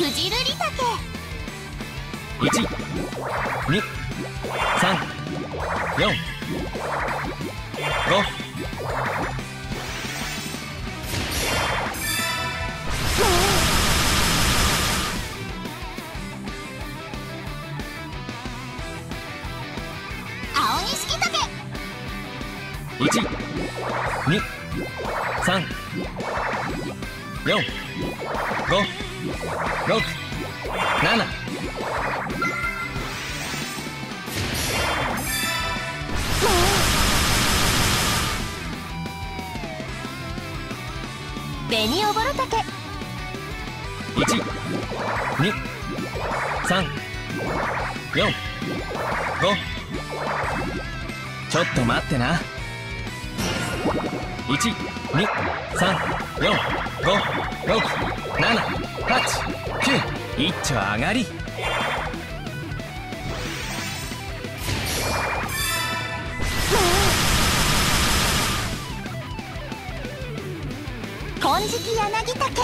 くじるりたけ。1、2、3、4、5。青錦たけ。1、2、3、4、5、6、7。紅おぼろたけ。1、2、3、4、5。ちょっと待ってな。1、2、3、4、5、6、7、8、9。一丁上がり。金色柳竹。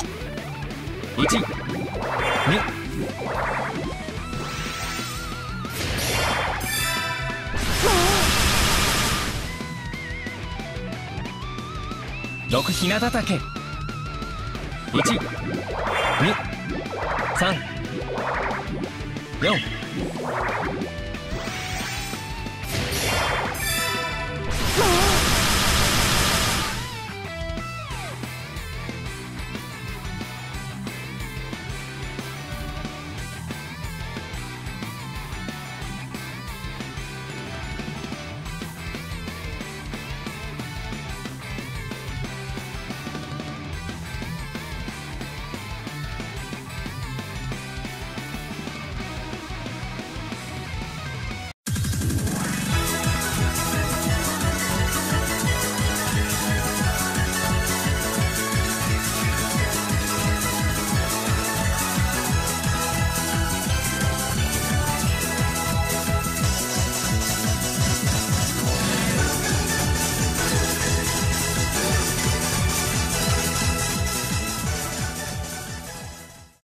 1、2。6日向竹。1、2、3、4。